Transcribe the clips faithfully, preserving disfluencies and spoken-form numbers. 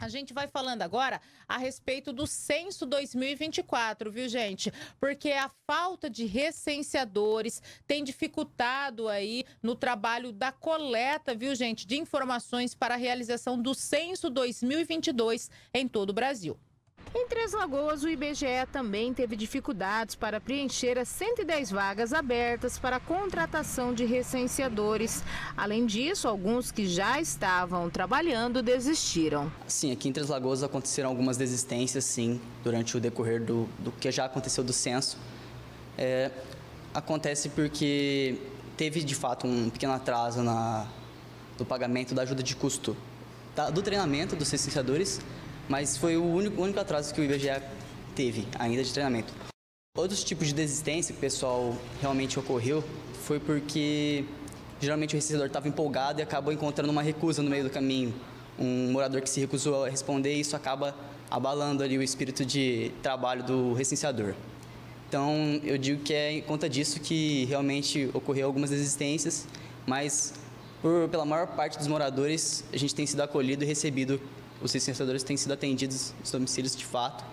A gente vai falando agora a respeito do Censo dois mil e vinte e quatro, viu, gente? Porque a falta de recenseadores tem dificultado aí no trabalho da coleta, viu, gente, de informações para a realização do Censo dois mil e vinte e dois em todo o Brasil. Em Três Lagoas, o I B G E também teve dificuldades para preencher as cento e dez vagas abertas para a contratação de recenseadores. Além disso, alguns que já estavam trabalhando desistiram. Sim, aqui em Três Lagoas aconteceram algumas desistências, sim, durante o decorrer do, do que já aconteceu do censo. É, acontece porque teve, de fato, um pequeno atraso na, do pagamento da ajuda de custo, da, do treinamento dos recenseadores, mas foi o único, único atraso que o I B G E teve ainda de treinamento. Outros tipos de desistência que o pessoal realmente ocorreu foi porque geralmente o recenseador estava empolgado e acabou encontrando uma recusa no meio do caminho. Um morador que se recusou a responder e isso acaba abalando ali o espírito de trabalho do recenseador. Então eu digo que é em conta disso que realmente ocorreu algumas desistências, mas por, pela maior parte dos moradores a gente tem sido acolhido e recebido. Os recenseadores têm sido atendidos nos domicílios de fato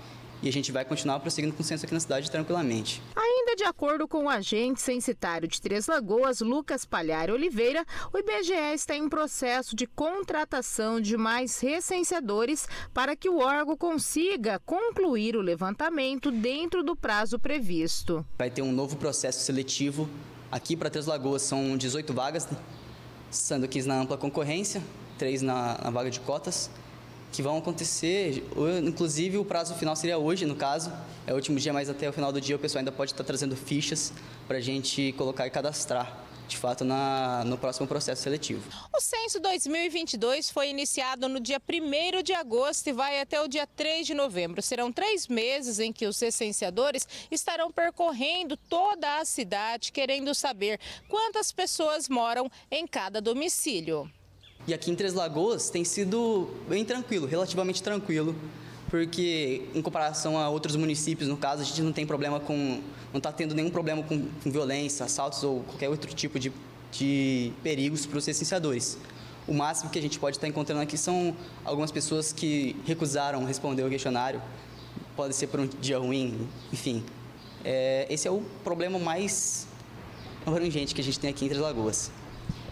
e a gente vai continuar prosseguindo com o censo aqui na cidade tranquilamente. Ainda de acordo com o agente censitário de Três Lagoas, Lucas Palhari Oliveira, o I B G E está em processo de contratação de mais recenseadores para que o órgão consiga concluir o levantamento dentro do prazo previsto. Vai ter um novo processo seletivo. Aqui para Três Lagoas são dezoito vagas, sendo quinze na ampla concorrência, três na, na vaga de cotas, que vão acontecer, inclusive o prazo final seria hoje, no caso, é o último dia, mas até o final do dia o pessoal ainda pode estar trazendo fichas para a gente colocar e cadastrar, de fato, na, no próximo processo seletivo. O Censo dois mil e vinte e dois foi iniciado no dia primeiro de agosto e vai até o dia três de novembro. Serão três meses em que os recenseadores estarão percorrendo toda a cidade, querendo saber quantas pessoas moram em cada domicílio. E aqui em Três Lagoas tem sido bem tranquilo, relativamente tranquilo, porque em comparação a outros municípios, no caso, a gente não tem problema com, não está tendo nenhum problema com, com violência, assaltos ou qualquer outro tipo de, de perigos para os recenseadores. O máximo que a gente pode estar encontrando aqui são algumas pessoas que recusaram responder o questionário, pode ser por um dia ruim, enfim. É, esse é o problema mais abrangente que a gente tem aqui em Três Lagoas.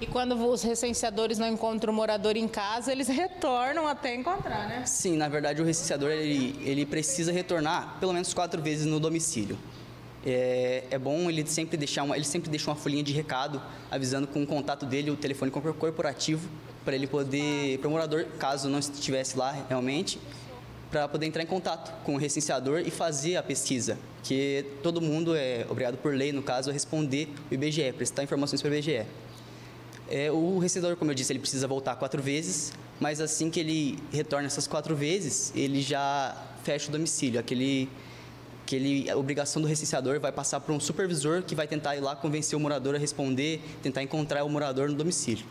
E quando os recenseadores não encontram o morador em casa, eles retornam até encontrar, né? Sim, na verdade o recenseador ele, ele precisa retornar pelo menos quatro vezes no domicílio. É, é bom ele sempre deixar uma, ele sempre deixa uma folhinha de recado avisando com o contato dele, o telefone corporativo, para ele poder, para o morador, caso não estivesse lá realmente, para poder entrar em contato com o recenseador e fazer a pesquisa, que todo mundo é obrigado por lei, no caso, a responder o I B G E, prestar informações para o I B G E. É, o recenseador, como eu disse, ele precisa voltar quatro vezes, mas assim que ele retorna essas quatro vezes, ele já fecha o domicílio. Aquele, aquele, a obrigação do recenseador vai passar para um supervisor que vai tentar ir lá convencer o morador a responder, tentar encontrar o morador no domicílio.